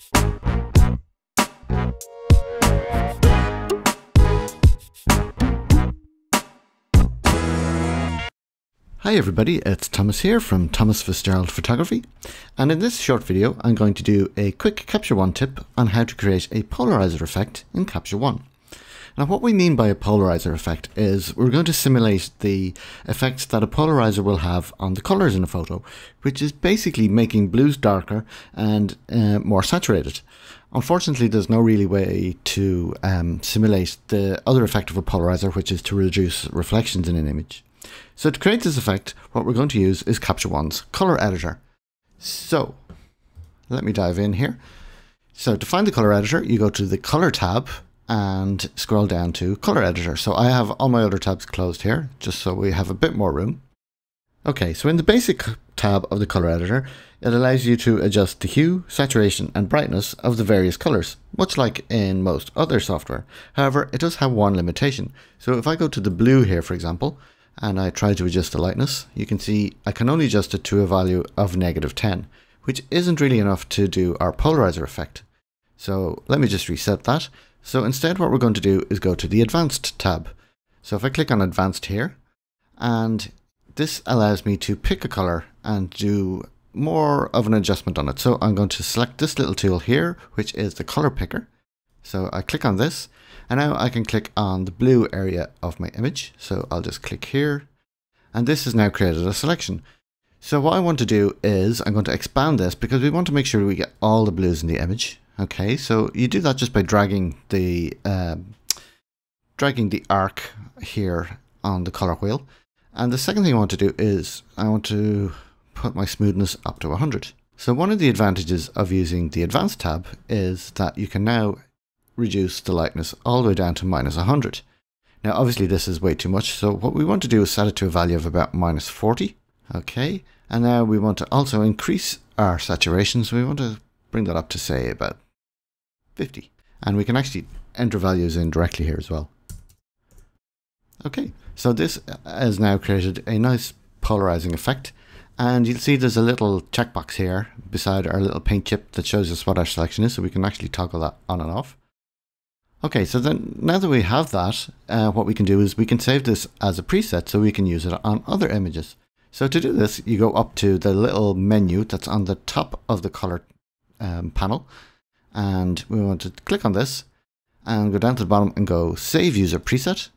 Hi everybody, it's Thomas here from Thomas Fitzgerald Photography, and in this short video I'm going to do a quick Capture One tip on how to create a polarizer effect in Capture One. Now what we mean by a polarizer effect is we're going to simulate the effects that a polarizer will have on the colours in a photo, which is basically making blues darker and more saturated. Unfortunately, there's no really way to simulate the other effect of a polarizer, which is to reduce reflections in an image. So to create this effect, what we're going to use is Capture One's Colour Editor. So let me dive in here. So to find the Colour Editor, you go to the Colour tab and scroll down to Colour Editor. So I have all my other tabs closed here, just so we have a bit more room. Okay, so in the basic tab of the Colour Editor, it allows you to adjust the hue, saturation and brightness of the various colours, much like in most other software. However, it does have one limitation. So if I go to the blue here, for example, and I try to adjust the lightness, you can see I can only adjust it to a value of -10, which isn't really enough to do our polarizer effect. So let me just reset that. So instead what we're going to do is go to the Advanced tab. So if I click on Advanced here, and this allows me to pick a color and do more of an adjustment on it. So I'm going to select this little tool here, which is the color picker. So I click on this, and now I can click on the blue area of my image. So I'll just click here, and this has now created a selection. So what I want to do is I'm going to expand this because we want to make sure we get all the blues in the image. Okay, so you do that just by dragging the arc here on the color wheel. And the second thing I want to do is I want to put my smoothness up to 100. So one of the advantages of using the Advanced tab is that you can now reduce the lightness all the way down to -100. Now obviously this is way too much, so what we want to do is set it to a value of about -40. Okay, and now we want to also increase our saturation, so we want to bring that up to say about 50. And we can actually enter values in directly here as well. Okay, so this has now created a nice polarizing effect. And you'll see there's a little checkbox here beside our little paint chip that shows us what our selection is, so we can actually toggle that on and off. Okay, so then now that we have that, what we can do is we can save this as a preset so we can use it on other images. So to do this, you go up to the little menu that's on the top of the color panel, and we want to click on this and go down to the bottom and go Save User Preset,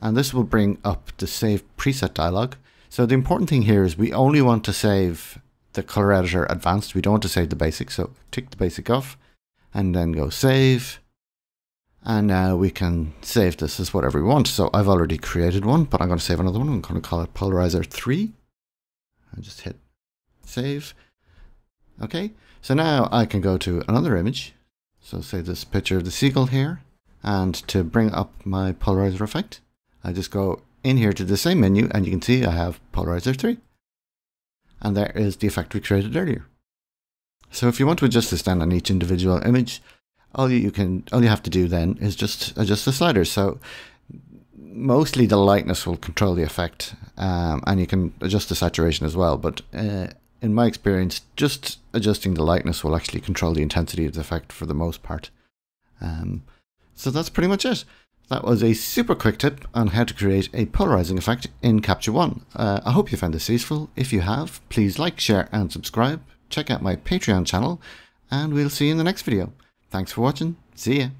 and this will bring up the Save Preset dialog. So the important thing here is we only want to save the Colour Editor Advanced, we don't want to save the basic, so tick the basic off and then go Save. And now we can save this as whatever we want. So I've already created one, but I'm going to save another one. I'm going to call it Polarizer 3. I just hit save. Okay, so now I can go to another image. So say this picture of the seagull here. And to bring up my polarizer effect, I just go in here to the same menu and you can see I have Polarizer 3. And there is the effect we created earlier. So if you want to adjust this down on each individual image, all you have to do then is just adjust the sliders. So mostly the lightness will control the effect, and you can adjust the saturation as well. But in my experience, just adjusting the lightness will actually control the intensity of the effect for the most part. So that's pretty much it. That was a super quick tip on how to create a polarizing effect in Capture One. I hope you found this useful. If you have, please like, share and subscribe. Check out my Patreon channel, and we'll see you in the next video. Thanks for watching. See ya.